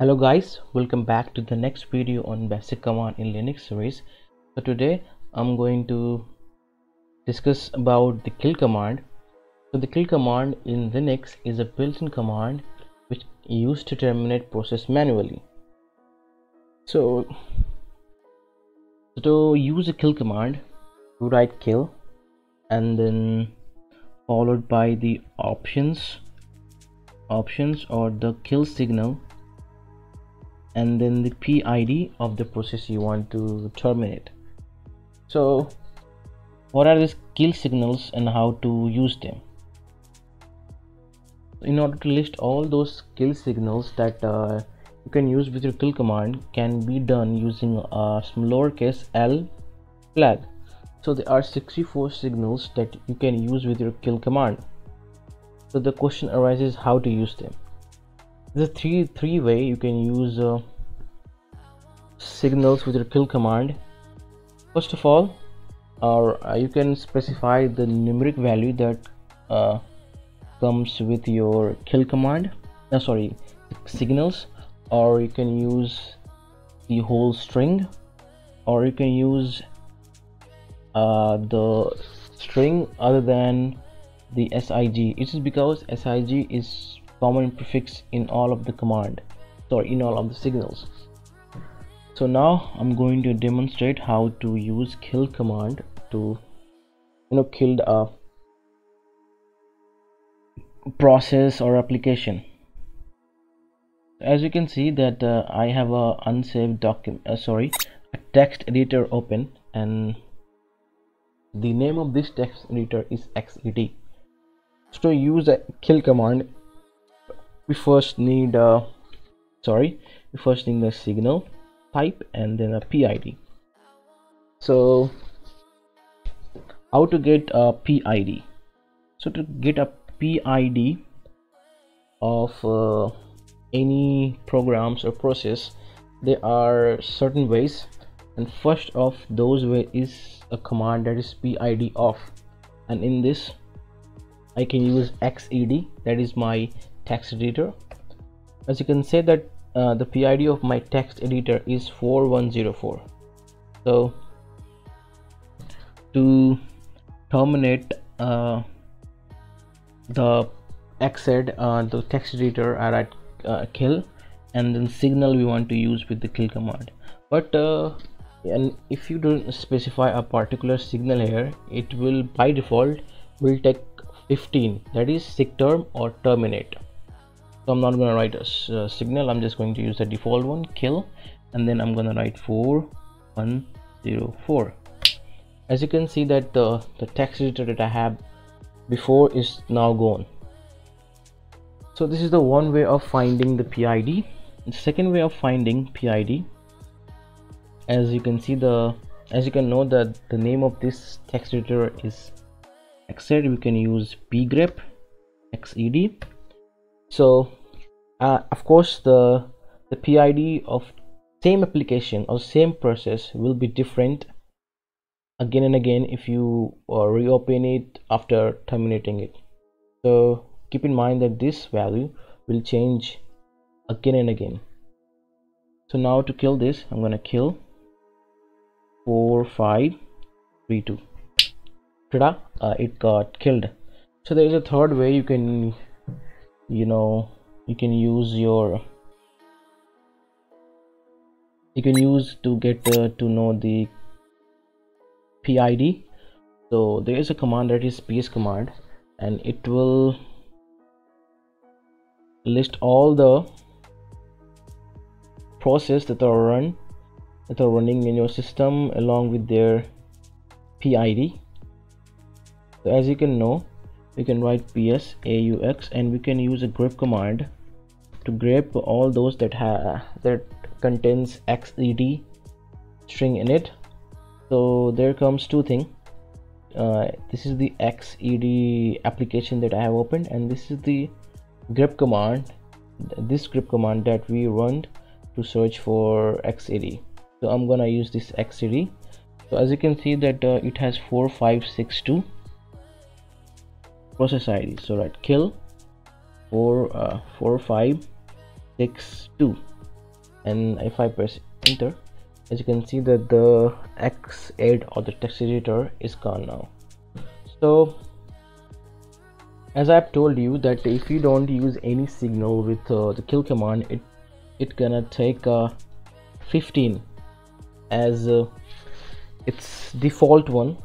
Hello guys, welcome back to the next video on basic command in Linux series. So today I'm going to discuss about the kill command. So the kill command in Linux is a built-in command which is used to terminate process manually. So to use a kill command, you write kill and then followed by the options or the kill signal, and then the PID of the process you want to terminate. So what are these kill signals and how to use them? In order to list all those kill signals that you can use with your kill command can be done using some lowercase l flag. So there are 64 signals that you can use with your kill command. So the question arises how to use them. The three way you can use signals with your kill command. First of all, you can specify the numeric value that comes with your kill command, signals, or you can use the whole string, or you can use the string other than the SIG. It is because SIG is common prefix in all of the signals. So now I'm going to demonstrate how to use kill command to kill a process or application. As you can see that I have a unsaved document, a text editor open, and the name of this text editor is XED. So to use a kill command, we first need the signal type and then a PID. So how to get a PID? So to get a PID of any programs or process, there are certain ways, and first of those way is a command that is PID off, and in this I can use XED, that is my text editor. As you can say that the PID of my text editor is 4104. So to terminate the XED, the text editor, I write kill and then signal we want to use with the kill command. But and if you don't specify a particular signal here, it will by default will take 15, that is SIGTERM or terminate. So I'm not going to write a signal, I'm just going to use the default one, kill, and then I'm going to write 4104. As you can see that the text editor that I have before is now gone. So this is the one way of finding the PID. The second way of finding PID, as you can know that the name of this text editor is XED, we can use pgrep XED. So of course the PID of same application or same process will be different again and again if you reopen it after terminating it. So keep in mind that this value will change again and again. So now to kill this, I'm gonna kill 4532. Ta-da, it got killed. So there is a third way you can use to get to know the PID. So there is a command that is PS command, and it will list all the process that are running in your system along with their PID. So as you can know, we can write PS AUX, and we can use a grep command to grep all those that contains XED string in it. So there comes two things. This is the XED application that I have opened, and this is the grep command. This grep command that we run to search for XED. So I'm gonna use this XED. So as you can see that it has 4562. Process ID. So write kill 4562. and if I press enter, as you can see that the XED or the text editor is gone now. So as I've told you that if you don't use any signal with the kill command, it's gonna take 15 as its default one.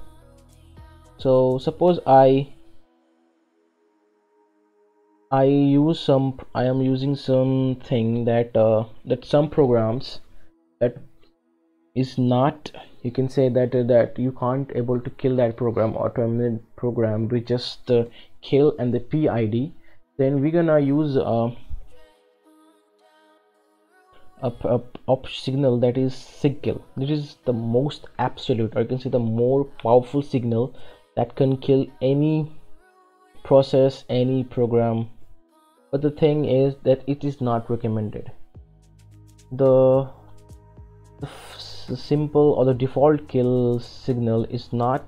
So suppose I am using something that some programs that is not, you can say that you can't able to kill that program or terminate program with just kill and the PID, then we're gonna use a signal that is SIGKILL. This is the most absolute, or you can say the more powerful signal that can kill any process, any program. But the thing is that it is not recommended. The simple or the default kill signal is not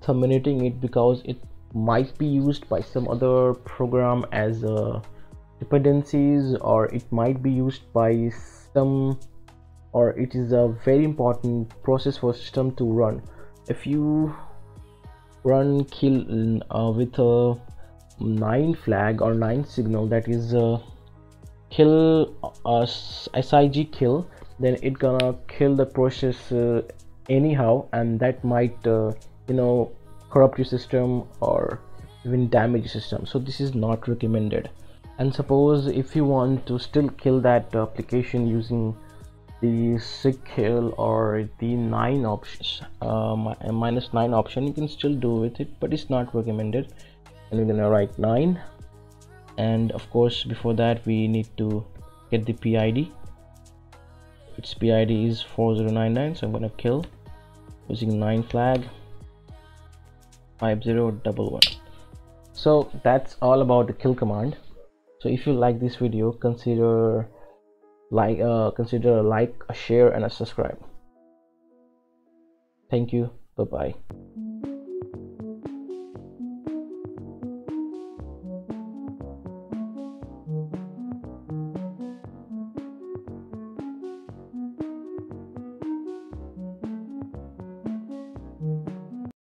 terminating it because it might be used by some other program as dependencies, or it might be used by some, or it is a very important process for system to run. If you run kill with a 9 flag or 9 signal, that is kill SIGKILL, then it gonna kill the process anyhow, and that might corrupt your system or even damage your system. So this is not recommended. And suppose if you want to still kill that application using the SIGKILL or the 9 options, -9 option, you can still do with it, but it's not recommended. And we're gonna write 9, and of course before that we need to get the PID. Its PID is 4099, so I'm gonna kill using 9 flag 5011. So that's all about the kill command. So if you like this video, consider a like, a share and a subscribe. Thank you. Bye bye.